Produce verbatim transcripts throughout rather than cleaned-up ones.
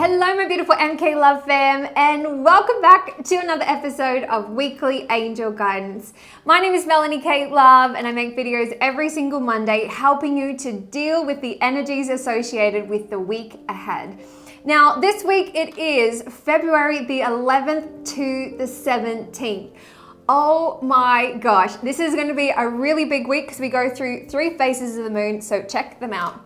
Hello my beautiful M K Love fam, and welcome back to another episode of Weekly Angel Guidance. My name is Melanie Kate Love and I make videos every single Monday helping you to deal with the energies associated with the week ahead. Now this week it is February the eleventh to the seventeenth. Oh my gosh, this is going to be a really big week because we go through three phases of the moon, so check them out.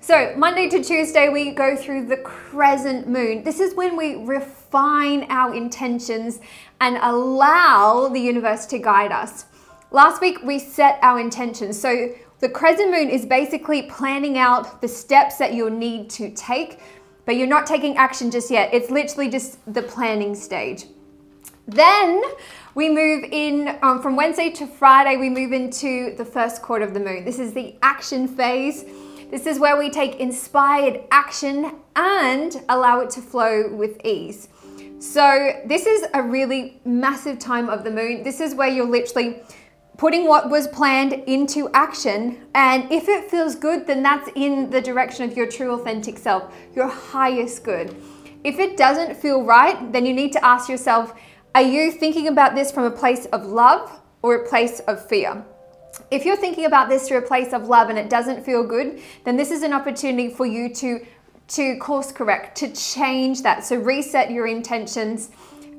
So Monday to Tuesday, we go through the crescent moon. This is when we refine our intentions and allow the universe to guide us. Last week, we set our intentions. So the crescent moon is basically planning out the steps that you'll need to take, but you're not taking action just yet. It's literally just the planning stage. Then we move in um, from Wednesday to Friday, we move into the first quarter of the moon. This is the action phase. This is where we take inspired action and allow it to flow with ease. So this is a really massive time of the moon. This is where you're literally putting what was planned into action. And if it feels good, then that's in the direction of your true authentic self, your highest good. If it doesn't feel right, then you need to ask yourself, are you thinking about this from a place of love or a place of fear? If you're thinking about this through a place of love and it doesn't feel good, then this is an opportunity for you to, to course correct, to change that. So reset your intentions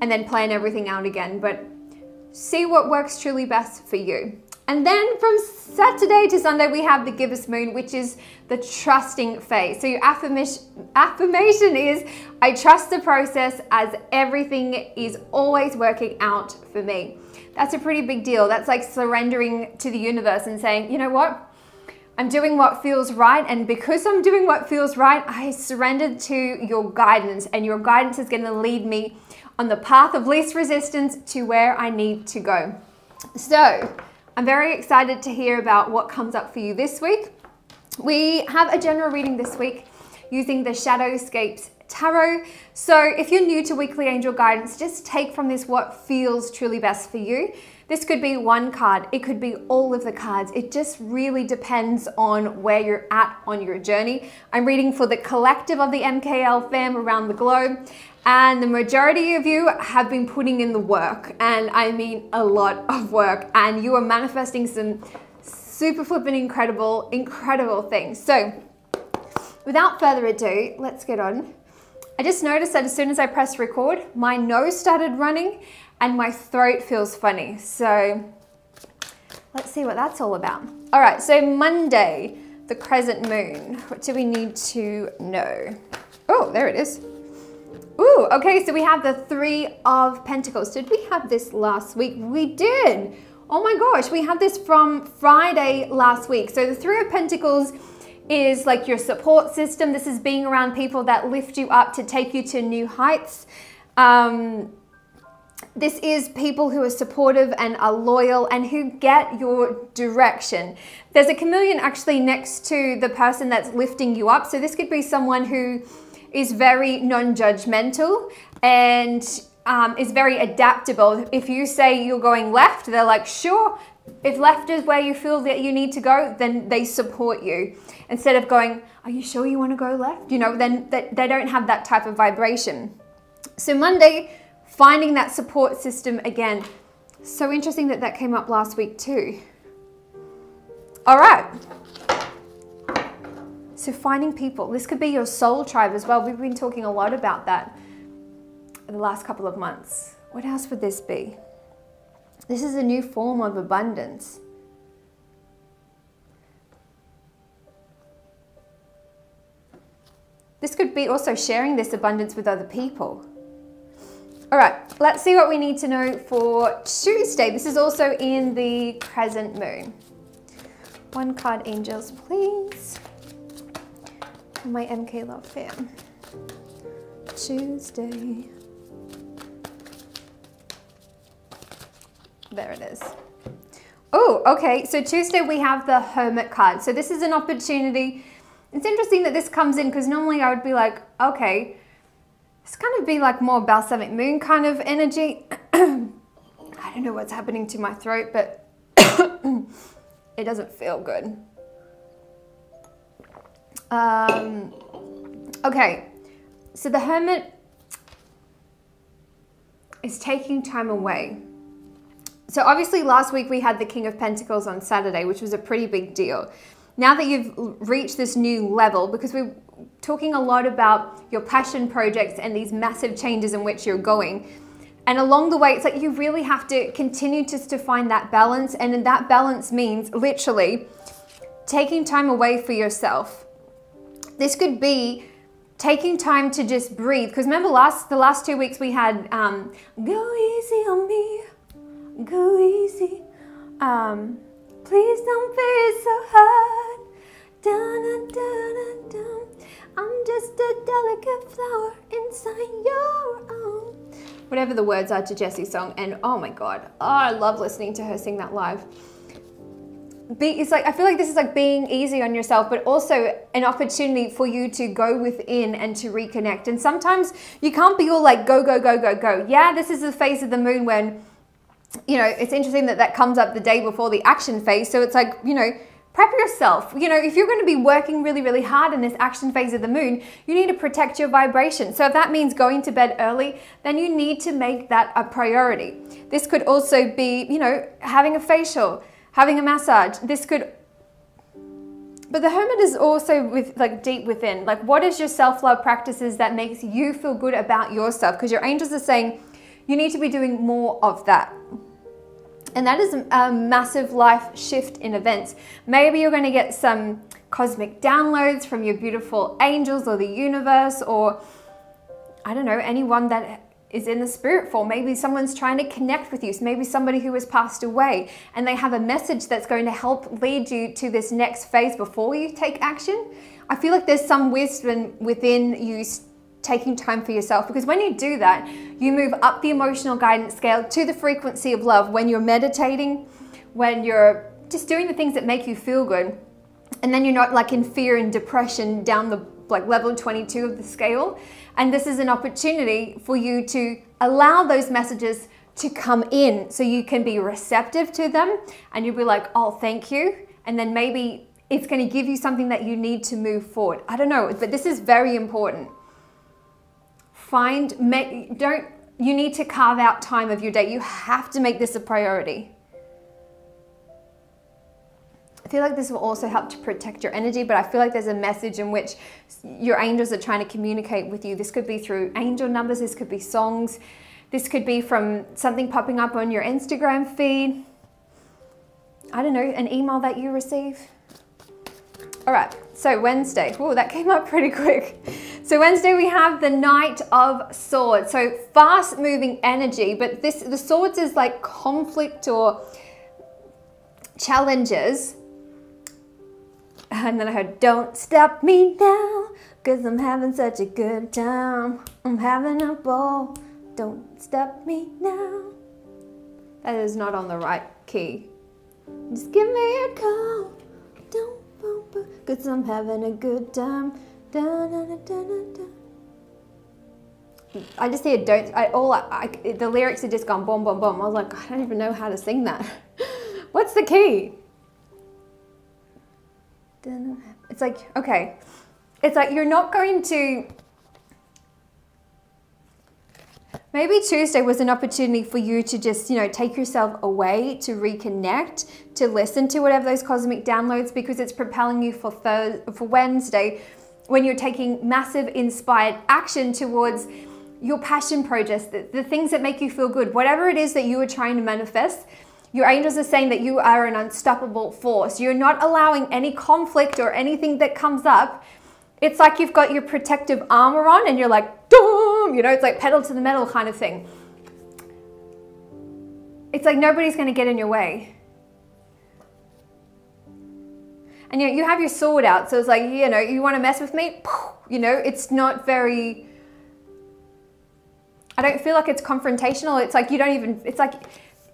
and then plan everything out again. But see what works truly best for you. And then from Saturday to Sunday, we have the giver's moon, which is the trusting phase. So your affirmation, affirmation is, I trust the process as everything is always working out for me. That's a pretty big deal. That's like surrendering to the universe and saying, you know what? I'm doing what feels right. And because I'm doing what feels right, I surrendered to your guidance, and your guidance is going to lead me on the path of least resistance to where I need to go. So I'm very excited to hear about what comes up for you this week. We have a general reading this week using the Shadowscapes Tarot. So if you're new to Weekly Angel Guidance, just take from this what feels truly best for you. This could be one card, it could be all of the cards. It just really depends on where you're at on your journey. I'm reading for the collective of the M K L fam around the globe, and the majority of you have been putting in the work, and I mean a lot of work, and you are manifesting some super flippin' incredible, incredible things. So without further ado, let's get on. I just noticed that as soon as I pressed record, my nose started running and my throat feels funny. So let's see what that's all about. All right, so Monday, the crescent moon. What do we need to know? Oh, there it is. Ooh, okay, so we have the Three of Pentacles. Did we have this last week? We did. Oh my gosh, we had this from Friday last week. So the Three of Pentacles is like your support system. This is being around people that lift you up to take you to new heights. Um, this is people who are supportive and are loyal and who get your direction. There's a chameleon actually next to the person that's lifting you up. So this could be someone who is very non-judgmental and um, is very adaptable. If you say you're going left, they're like, sure. If left is where you feel that you need to go, then they support you. Instead of going, are you sure you want to go left? You know, then they don't have that type of vibration. So Monday, finding that support system again. So interesting that that came up last week too. All right. So finding people. This could be your soul tribe as well. We've been talking a lot about that in the last couple of months. What else would this be? This is a new form of abundance. This could be also sharing this abundance with other people. All right, let's see what we need to know for Tuesday. This is also in the crescent moon. One card, angels, please. My M K Love fam. Tuesday. There it is. Oh, okay. So Tuesday we have the Hermit card. So this is an opportunity. It's interesting that this comes in because normally I would be like, okay, it's kind of be like more balsamic moon kind of energy. I don't know what's happening to my throat, but it doesn't feel good. Um, okay. So the Hermit is taking time away. So obviously last week we had the King of Pentacles on Saturday, which was a pretty big deal. Now that you've reached this new level, because we're talking a lot about your passion projects and these massive changes in which you're going, and along the way, it's like you really have to continue just to find that balance, and that balance means literally taking time away for yourself. This could be taking time to just breathe, because remember last the last two weeks we had um, go easy on me, go easy, um, please don't be so hard, dun, dun, dun, dun. I'm just a delicate flower inside your arm. Whatever the words are to Jessie's song, and oh my God, oh, I love listening to her sing that live. Be, it's like, I feel like this is like being easy on yourself, but also an opportunity for you to go within and to reconnect. And sometimes you can't be all like, go, go, go, go, go. Yeah, this is the phase of the moon when, you know, it's interesting that that comes up the day before the action phase. So it's like, you know, prep yourself. You know, if you're going to be working really, really hard in this action phase of the moon, you need to protect your vibration. So if that means going to bed early, then you need to make that a priority. This could also be, you know, having a facial, having a massage. This could, but the Hermit is also with like deep within, like what is your self-love practices that makes you feel good about yourself? Because your angels are saying you need to be doing more of that. And that is a massive life shift in events. Maybe you're going to get some cosmic downloads from your beautiful angels or the universe, or I don't know, anyone that is in the spirit form. Maybe someone's trying to connect with you. So maybe somebody who has passed away and they have a message that's going to help lead you to this next phase before you take action. I feel like there's some wisdom within you taking time for yourself, because when you do that, you move up the emotional guidance scale to the frequency of love when you're meditating, when you're just doing the things that make you feel good. And then you're not like in fear and depression down the like level twenty-two of the scale. And this is an opportunity for you to allow those messages to come in so you can be receptive to them, and you'll be like, oh, thank you. And then maybe it's going to give you something that you need to move forward. I don't know, but this is very important. Find, make, don't, you need to carve out time of your day. You have to make this a priority. I feel like this will also help to protect your energy, but I feel like there's a message in which your angels are trying to communicate with you. This could be through angel numbers. This could be songs. This could be from something popping up on your Instagram feed. I don't know, an email that you receive. All right, so Wednesday. Whoa, that came up pretty quick. So Wednesday we have the Knight of Swords. So fast moving energy, but this the Swords is like conflict or challenges. And then I heard, don't stop me now, cause I'm having such a good time. I'm having a ball, don't stop me now. That is not on the right key. Just give me a call, don't bump, cause I'm having a good time. Da, da, da, da, da. I just hear don't, I, all I, I, the lyrics are just gone boom, boom, boom. I was like, I don't even know how to sing that. What's the key? It's like, okay. It's like you're not going to, maybe Tuesday was an opportunity for you to just, you know, take yourself away, to reconnect, to listen to whatever those cosmic downloads, because it's propelling you for Thursday, for Wednesday, when you're taking massive inspired action towards your passion projects, the, the things that make you feel good, whatever it is that you are trying to manifest, your angels are saying that you are an unstoppable force. You're not allowing any conflict or anything that comes up. It's like you've got your protective armor on and you're like, doom, you know, it's like pedal to the metal kind of thing. It's like nobody's gonna get in your way. And you know, you have your sword out, so it's like, you know, you want to mess with me? You know, it's not very, I don't feel like it's confrontational. It's like you don't even, it's like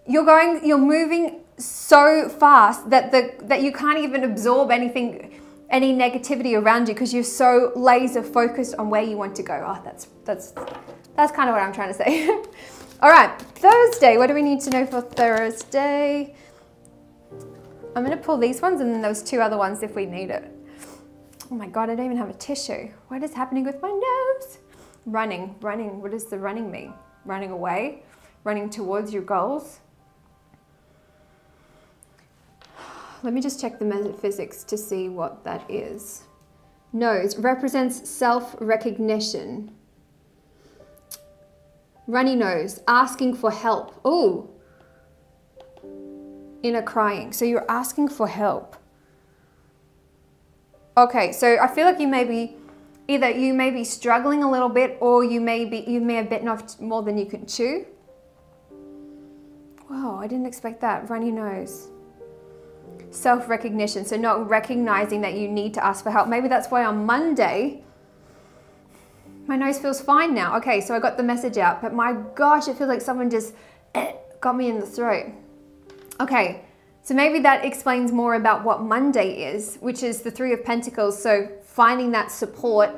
you're going, you're moving so fast that the that you can't even absorb anything, any negativity around you, because you're so laser focused on where you want to go. Oh, that's, that's, that's kind of what I'm trying to say. All right, Thursday, what do we need to know for Thursday? I'm gonna pull these ones and then those two other ones if we need it. Oh my God, I don't even have a tissue. What is happening with my nose? running, running. What does the running mean? Running away, running towards your goals. Let me just check the metaphysics to see what that is. Nose represents self-recognition. Runny nose, asking for help. Ooh, inner crying. So you're asking for help. Okay, so I feel like you may be, either you may be struggling a little bit, or you may be, you may have bitten off more than you can chew. Wow, I didn't expect that. Runny nose. Self-recognition, so not recognizing that you need to ask for help. Maybe that's why on Monday, my nose feels fine now. Okay, so I got the message out, but my gosh, it feels like someone just eh, got me in the throat. Okay, so maybe that explains more about what Monday is, which is the Three of Pentacles, so finding that support,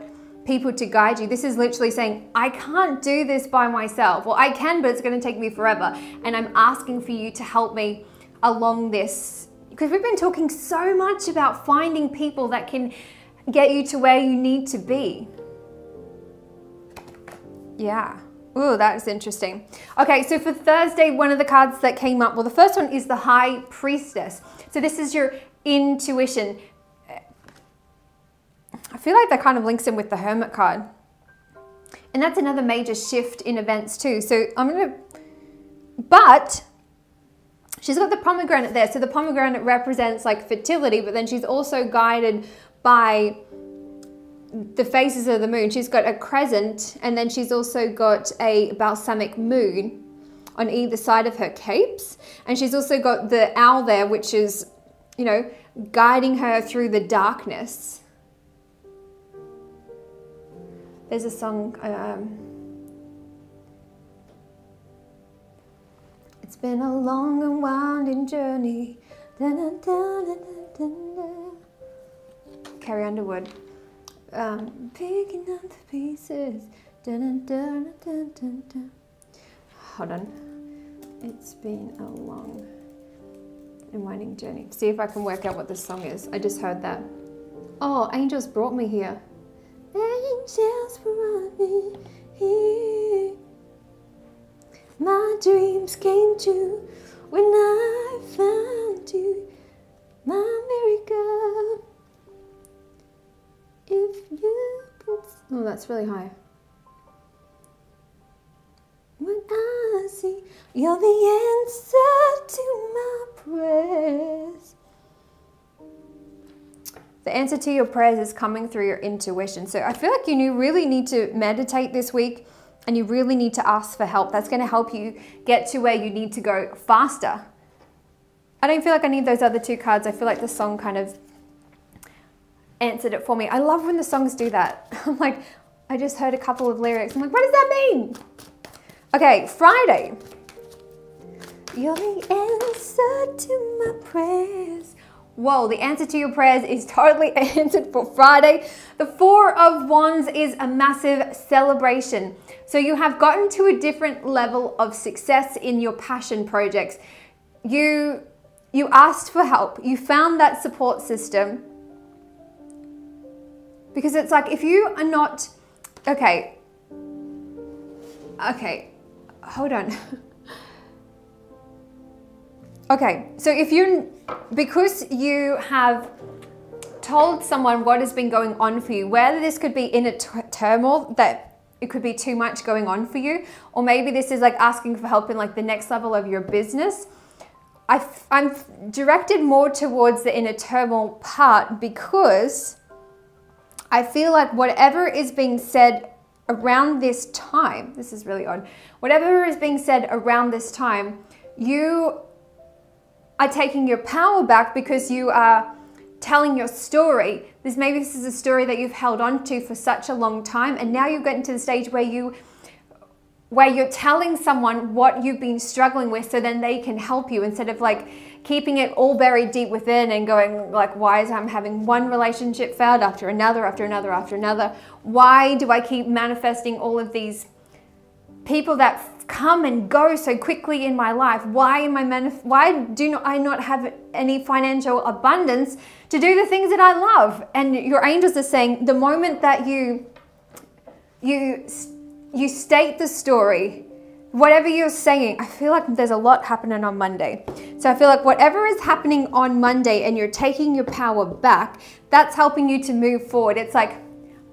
people to guide you. This is literally saying, I can't do this by myself. Well, I can, but it's gonna take me forever, and I'm asking for you to help me along this, because we've been talking so much about finding people that can get you to where you need to be. Yeah. Ooh, that's interesting. Okay, so for Thursday, one of the cards that came up, well, the first one is the High Priestess. So this is your intuition. I feel like that kind of links in with the Hermit card. And that's another major shift in events too. So I'm going to... But... she's got the pomegranate there. So the pomegranate represents like fertility, but then she's also guided by the phases of the moon. She's got a crescent, and then she's also got a balsamic moon on either side of her capes. And she's also got the owl there, which is, you know, guiding her through the darkness. There's a song... Um, It's been a long and winding journey. Da, da, da, da, da, da. Carrie Underwood. Um, picking up the pieces. Da, da, da, da, da, da. Hold on. It's been a long and winding journey. See if I can work out what this song is. I just heard that. Oh, angels brought me here. Angels brought me here. My dreams came true when I found you, my miracle. If you could... Oh, that's really high. When I see you're the answer to my prayers. The answer to your prayers is coming through your intuition. So I feel like you really need to meditate this week. And you really need to ask for help. That's going to help you get to where you need to go faster. I don't feel like I need those other two cards. I feel like the song kind of answered it for me. I love when the songs do that. I'm like, I just heard a couple of lyrics. I'm like, what does that mean? Okay, Friday. You're the answer to my prayers. Whoa, the answer to your prayers is totally answered for Friday. The Four of Wands is a massive celebration. So you have gotten to a different level of success in your passion projects. You, you asked for help. You found that support system. Because it's like, if you are not... Okay. Okay. Hold on. Okay, so if you, because you have told someone what has been going on for you, whether this could be inner turmoil, that it could be too much going on for you, or maybe this is like asking for help in like the next level of your business, I, I'm directed more towards the inner turmoil part, because I feel like whatever is being said around this time, this is really odd, whatever is being said around this time, you are taking your power back because you are telling your story. This maybe this is a story that you've held on to for such a long time, and now you've gotten to the stage where you where you're telling someone what you've been struggling with, so then they can help you, instead of like keeping it all buried deep within and going like, why is I'm having one relationship failed after another after another after another? Why do I keep manifesting all of these people that come and go so quickly in my life? Why am I manif- why do not I not have any financial abundance to do the things that I love? And your angels are saying, the moment that you you you state the story. Whatever you're saying, I feel like there's a lot happening on Monday. So I feel like whatever is happening on Monday and you're taking your power back, that's helping you to move forward. It's like,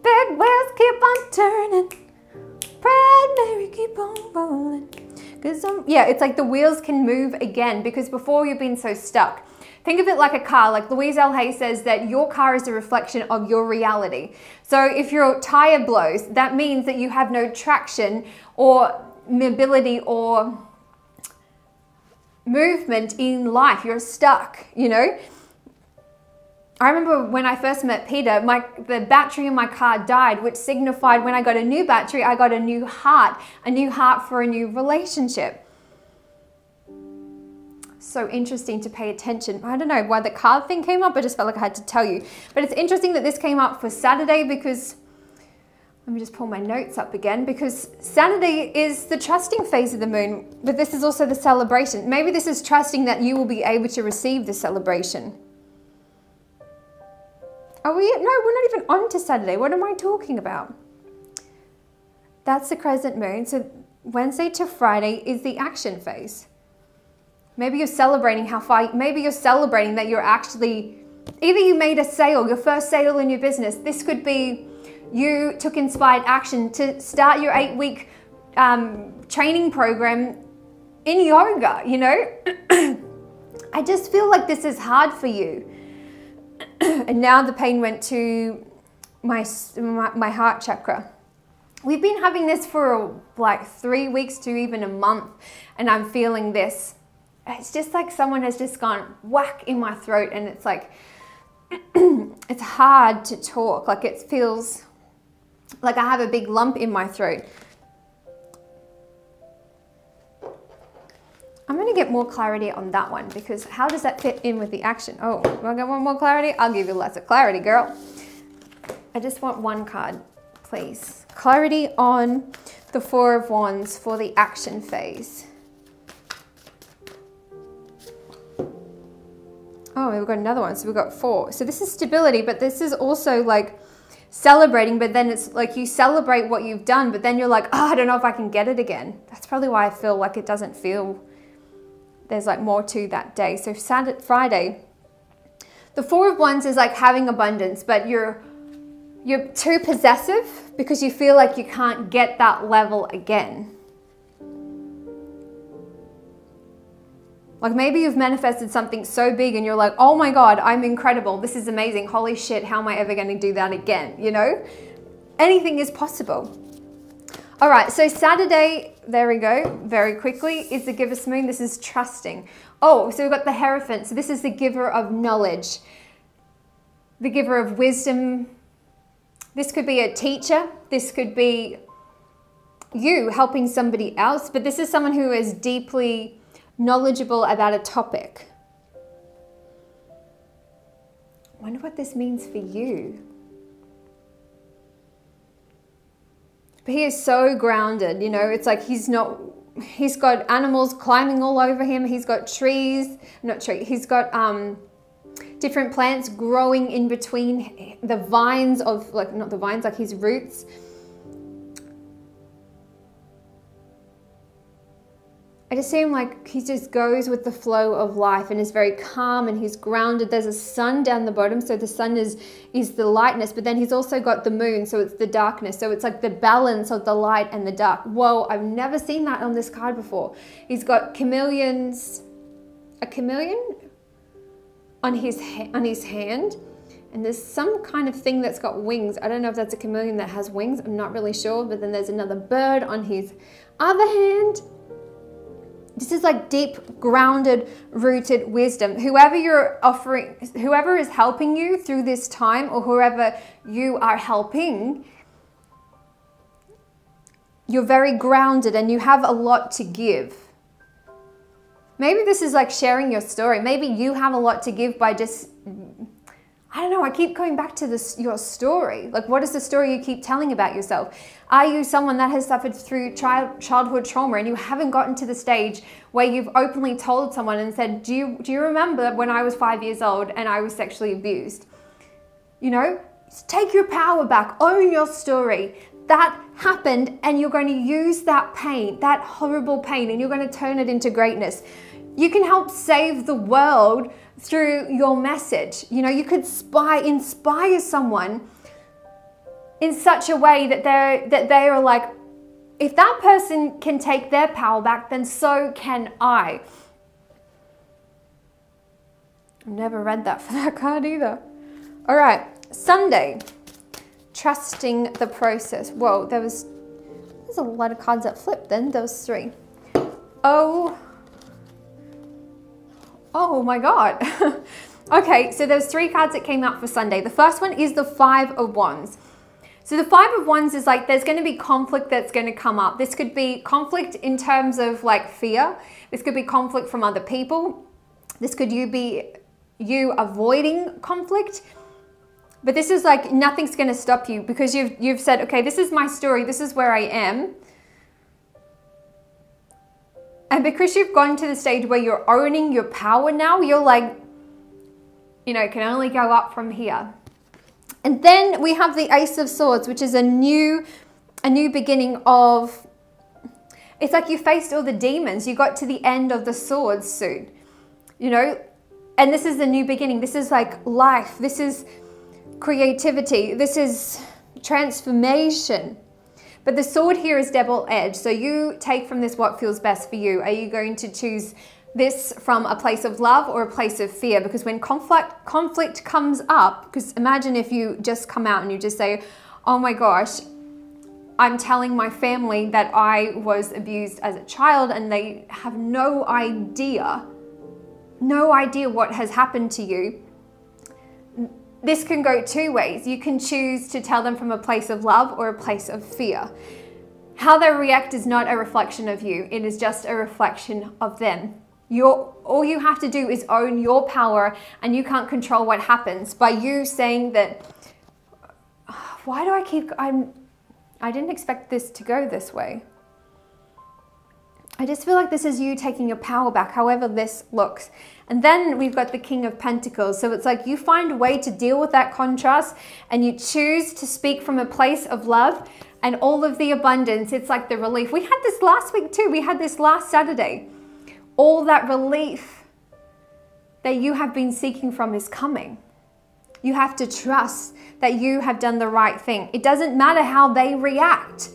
big wheels keep on turning, proud Mary keep on rolling. Cause I'm, yeah, it's like the wheels can move again because before you've been so stuck. Think of it like a car. Like Louise L. Hay says that your car is a reflection of your reality. So if your tire blows, that means that you have no traction or mobility or movement in life. You're stuck, you know? I remember when I first met Peter, my, the battery in my car died, which signified when I got a new battery, I got a new heart, a new heart for a new relationship. So interesting to pay attention. I don't know why the car thing came up. I just felt like I had to tell you. But it's interesting that this came up for Saturday because let me just pull my notes up again, because Saturday is the trusting phase of the moon, but this is also the celebration. Maybe this is trusting that you will be able to receive the celebration. Are we? No, we're not even on to Saturday. What am I talking about? That's the crescent moon. So Wednesday to Friday is the action phase. Maybe you're celebrating how far, maybe you're celebrating that you're actually, either you made a sale, your first sale in your business. This could be you took inspired action to start your eight week um, training program in yoga, you know? I just feel like this is hard for you. And now the pain went to my, my, my heart chakra. We've been having this for like three weeks to even a month, and I'm feeling this. It's just like someone has just gone whack in my throat, and it's like, it's hard to talk. Like it feels like I have a big lump in my throat. I'm gonna get more clarity on that one because how does that fit in with the action? Oh, we'll get one more clarity. I'll give you lots of clarity, girl. I just want one card, please. Clarity on the Four of Wands for the action phase. Oh, we've got another one. So we've got four. So this is stability, but this is also like celebrating, but then it's like you celebrate what you've done, but then you're like, oh, I don't know if I can get it again. That's probably why I feel like it doesn't feel, there's like more to that day. So Saturday, Friday, the Four of Wands is like having abundance, but you're, you're too possessive because you feel like you can't get that level again. Like maybe you've manifested something so big and you're like, oh my God, I'm incredible. This is amazing. Holy shit, how am I ever going to do that again? You know, anything is possible. All right, so Saturday, there we go, very quickly, is the Giver's Moon. This is trusting. Oh, so we've got the Hierophant. So this is the giver of knowledge, the giver of wisdom. This could be a teacher. This could be you helping somebody else, but this is someone who is deeply knowledgeable about a topic. I wonder what this means for you. But he is so grounded, you know, it's like he's not, he's got animals climbing all over him. He's got trees, not tree, he's got um, different plants growing in between the vines of, like not the vines, like his roots. I just see him like he just goes with the flow of life and is very calm and he's grounded. There's a sun down the bottom. So the sun is, is the lightness, but then he's also got the moon. So it's the darkness. So it's like the balance of the light and the dark. Whoa, I've never seen that on this card before. He's got chameleons, a chameleon on his, on his hand. And there's some kind of thing that's got wings. I don't know if that's a chameleon that has wings. I'm not really sure. But then there's another bird on his other hand. This is like deep, grounded, rooted wisdom. Whoever you're offering, whoever is helping you through this time or whoever you are helping, you're very grounded and you have a lot to give. Maybe this is like sharing your story. Maybe you have a lot to give by just, I don't know, I keep going back to this, your story. Like what is the story you keep telling about yourself? Are you someone that has suffered through childhood trauma and you haven't gotten to the stage where you've openly told someone and said, do you, do you remember when I was five years old and I was sexually abused? You know, take your power back, own your story. that happened, and you're going to use that pain, that horrible pain, and you're going to turn it into greatness. You can help save the world through your message. You know, you could spy, inspire someone in such a way that they're, that they are like, if that person can take their power back, then so can I. I've never read that for that card either. All right, Sunday, trusting the process. Whoa, there was, there's a lot of cards that flipped then. There was three. Oh, oh my God. Okay, so there's three cards that came out for Sunday. The first one is the Five of Wands. So the Five of Wands is like, there's going to be conflict that's going to come up. This could be conflict in terms of like fear. This could be conflict from other people. This could you be you avoiding conflict. But this is like, nothing's going to stop you because you've, you've said, okay, this is my story. This is where I am. And because you've gone to the stage where you're owning your power now, you're like, you know, can only go up from here. And then we have the Ace of Swords, which is a new, a new beginning of, it's like you faced all the demons. You got to the end of the sword soon, you know, and this is the new beginning. This is like life. This is creativity. This is transformation. But the sword here is double-edged. So you take from this what feels best for you. Are you going to choose this from a place of love or a place of fear? Because when conflict conflict comes up, because imagine if you just come out and you just say, oh my gosh, I'm telling my family that I was abused as a child and they have no idea, no idea what has happened to you. This can go two ways. You can choose to tell them from a place of love or a place of fear. How they react is not a reflection of you. It is just a reflection of them. Your, all you have to do is own your power, and you can't control what happens by you saying that, why do I keep, I'm, I didn't expect this to go this way. I just feel like this is you taking your power back, however this looks. And then we've got the King of Pentacles. So it's like you find a way to deal with that contrast, and you choose to speak from a place of love and all of the abundance. It's like the relief. We had this last week too. We had this last Saturday. All that relief that you have been seeking from is coming. You have to trust that you have done the right thing. It doesn't matter how they react.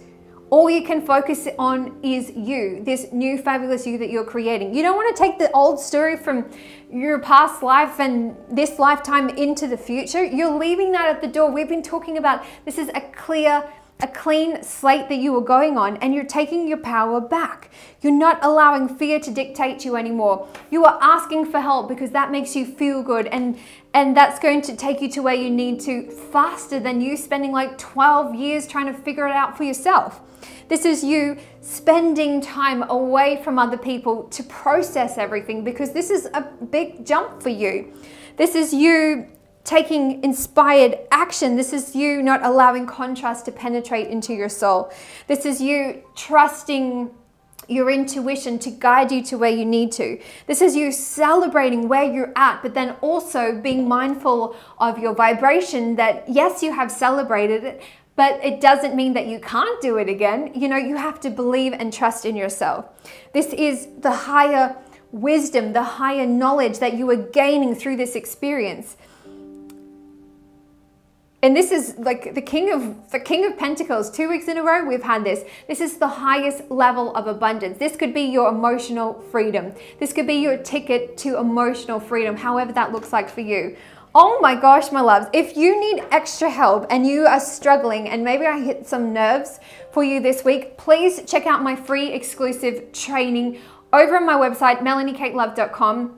All you can focus on is you, this new fabulous you that you're creating. You don't want to take the old story from your past life and this lifetime into the future. You're leaving that at the door. We've been talking about this is a clear a clean slate that you were going on, and you're taking your power back. You're not allowing fear to dictate you anymore. You are asking for help because that makes you feel good, and and that's going to take you to where you need to faster than you spending like twelve years trying to figure it out for yourself. This is you spending time away from other people to process everything, because this is a big jump for you. This is you taking inspired action. This is you not allowing contrast to penetrate into your soul. This is you trusting your intuition to guide you to where you need to. This is you celebrating where you're at, but then also being mindful of your vibration that yes, you have celebrated it, but it doesn't mean that you can't do it again. You know, you have to believe and trust in yourself. This is the higher wisdom, the higher knowledge that you are gaining through this experience. And this is like the king of the king of pentacles. Two weeks in a row we've had this. This is the highest level of abundance. This could be your emotional freedom. This could be your ticket to emotional freedom, however that looks like for you. Oh my gosh, my loves, if you need extra help and you are struggling, and maybe I hit some nerves for you this week, please check out my free exclusive training over on my website, melanie kate love dot com.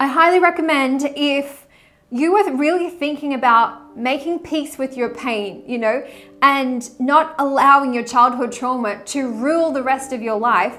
I highly recommend, if you were really thinking about making peace with your pain, you know, and not allowing your childhood trauma to rule the rest of your life,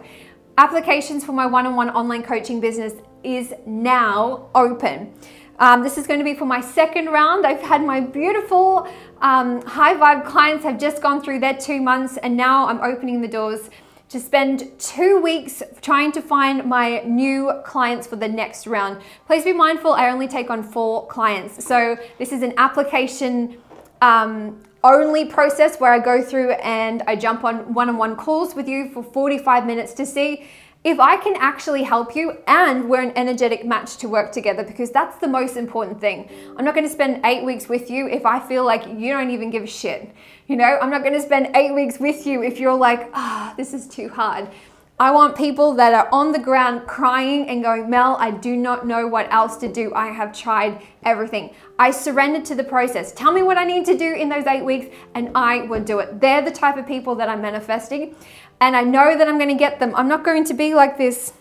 applications for my one-on-one online coaching business is now open. Um, this is going to be for my second round. I've had my beautiful um, high vibe clients have just gone through their two months, and now I'm opening the doors to spend two weeks trying to find my new clients for the next round. Please be mindful, I only take on four clients. So this is an application um, only process where I go through and I jump on one-on-one calls with you for forty-five minutes to see if I can actually help you and we're an energetic match to work together, because that's the most important thing. I'm not gonna spend eight weeks with you if I feel like you don't even give a shit. You know, I'm not gonna spend eight weeks with you if you're like, ah, oh, this is too hard. I want people that are on the ground crying and going, Mel, I do not know what else to do. I have tried everything. I surrendered to the process. Tell me what I need to do in those eight weeks and I will do it. They're the type of people that I'm manifesting. And I know that I'm going to get them. I'm not going to be like this,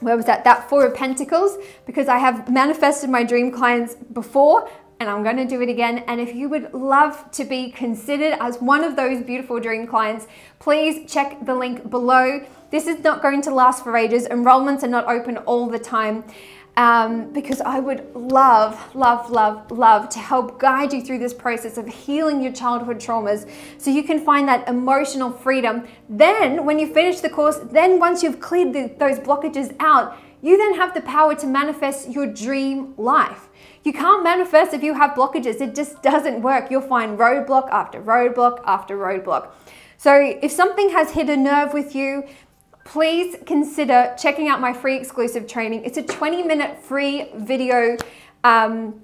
where was that, that Four of Pentacles, because I have manifested my dream clients before and I'm going to do it again. And if you would love to be considered as one of those beautiful dream clients, please check the link below. This is not going to last for ages. Enrollments are not open all the time. Um, because I would love, love, love, love to help guide you through this process of healing your childhood traumas so you can find that emotional freedom. Then when you finish the course, then once you've cleared the, those blockages out, you then have the power to manifest your dream life. You can't manifest if you have blockages. It just doesn't work. You'll find roadblock after roadblock after roadblock. So if something has hit a nerve with you, please consider checking out my free exclusive training. It's a twenty minute free video um,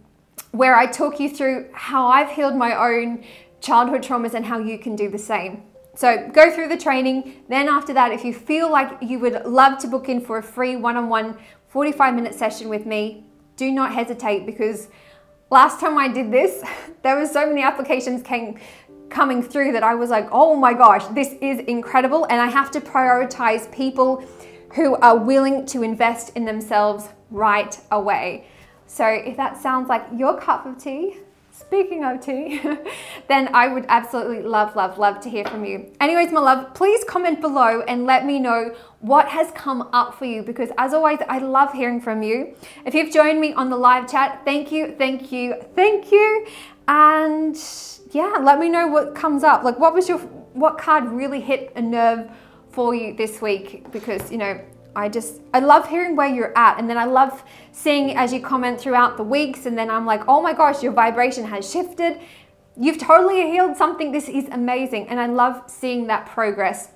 where I talk you through how I've healed my own childhood traumas and how you can do the same. So go through the training. Then after that, if you feel like you would love to book in for a free one-on-one forty-five minute session with me, do not hesitate, because last time I did this, there were so many applications came coming through that I was like, oh my gosh, this is incredible. And I have to prioritize people who are willing to invest in themselves right away. So if that sounds like your cup of tea, speaking of tea, then I would absolutely love, love, love to hear from you. Anyways, my love, please comment below and let me know what has come up for you, because as always, I love hearing from you. If you've joined me on the live chat, thank you, thank you, thank you. And yeah, let me know what comes up. Like, what was your, what card really hit a nerve for you this week? Because, you know, I just, I love hearing where you're at. And then I love seeing as you comment throughout the weeks. And then I'm like, oh my gosh, your vibration has shifted. You've totally healed something. This is amazing. And I love seeing that progress.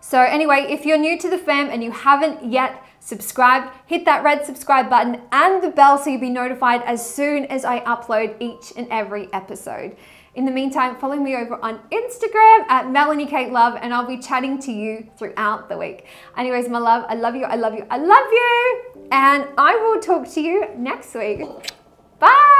So anyway, if you're new to the fam and you haven't yet subscribed, hit that red subscribe button and the bell so you'll be notified as soon as I upload each and every episode. In the meantime, follow me over on Instagram at Melanie Kate Love, and I'll be chatting to you throughout the week. Anyways, my love, I love you, I love you, I love you, and I will talk to you next week. Bye!